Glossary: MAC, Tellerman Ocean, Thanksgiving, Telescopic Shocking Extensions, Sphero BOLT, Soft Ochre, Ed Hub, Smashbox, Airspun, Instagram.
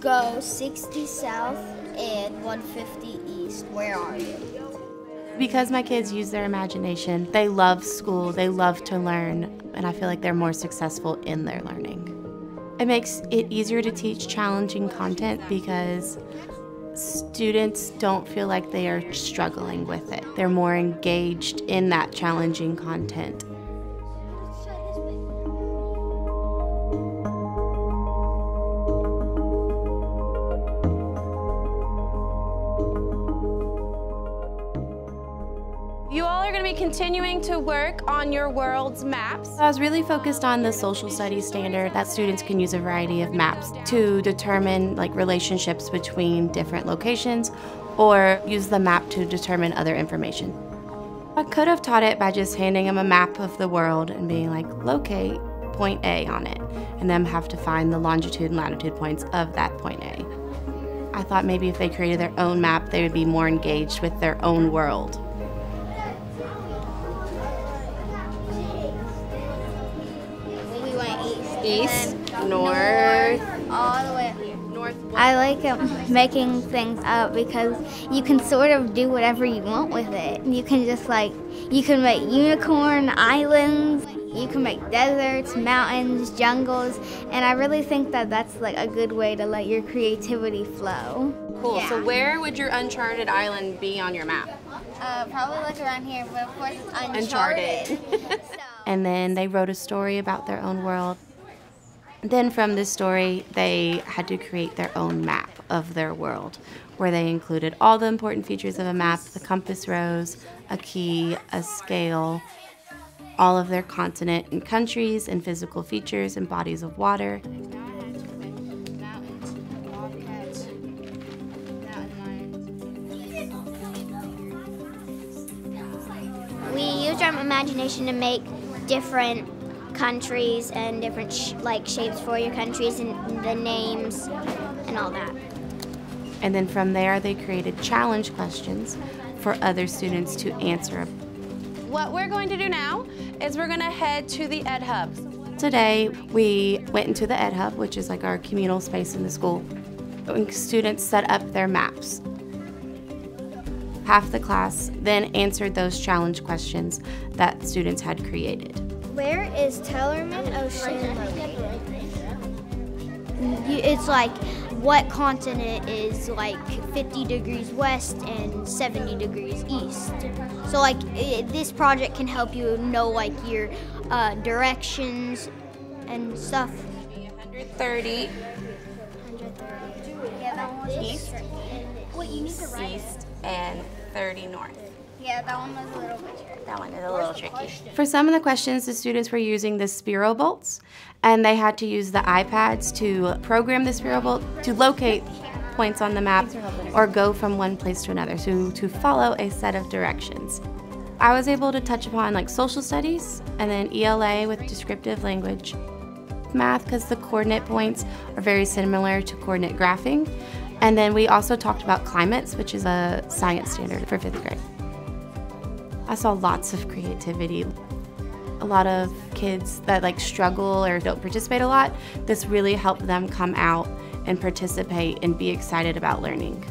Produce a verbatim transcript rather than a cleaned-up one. Go sixty south and one fifty east. Where are you? Because my kids use their imagination. They love school, they love to learn, and I feel like they're more successful in their learning. It makes it easier to teach challenging content because students don't feel like they are struggling with it. They're more engaged in that challenging content. You all are going to be continuing to work on your world's maps. I was really focused on the social studies standard that students can use a variety of maps to determine like relationships between different locations or use the map to determine other information. I could have taught it by just handing them a map of the world and being like, locate point A on it, and then have to find the longitude and latitude points of that point A. I thought maybe if they created their own map, they would be more engaged with their own world. East, north, all the way up here. Northwest. I like um, making things up because you can sort of do whatever you want with it. You can just like, you can make unicorn islands, you can make deserts, mountains, jungles, and I really think that that's like a good way to let your creativity flow. Cool, yeah. So where would your uncharted island be on your map? Uh, probably like around here, but of course it's uncharted. uncharted. so. And then they wrote a story about their own world. Then from this story, they had to create their own map of their world, where they included all the important features of a map, the compass rose, a key, a scale, all of their continent and countries and physical features and bodies of water. We used our imagination to make different countries and different sh like shapes for your countries and the names and all that. And then from there they created challenge questions for other students to answer. What we're going to do now is we're going to head to the Ed Hub. Today we went into the Ed Hub, which is like our communal space in the school, and students set up their maps. Half the class then answered those challenge questions that students had created. Where is Tellerman Ocean located? It's like what continent is like fifty degrees west and seventy degrees east. So like it, this project can help you know like your uh, directions and stuff. one thirty. East, east, and thirty north. Yeah, that one was a little bit tricky. That one is a little tricky. For some of the questions, the students were using the Sphero BOLTs, and they had to use the iPads to program the Sphero BOLT to locate points on the map or go from one place to another, so to follow a set of directions. I was able to touch upon like social studies and then E L A with descriptive language. Math, because the coordinate points are very similar to coordinate graphing. And then we also talked about climates, which is a science standard for fifth grade. I saw lots of creativity. A lot of kids that like struggle or don't participate a lot, this really helped them come out and participate and be excited about learning.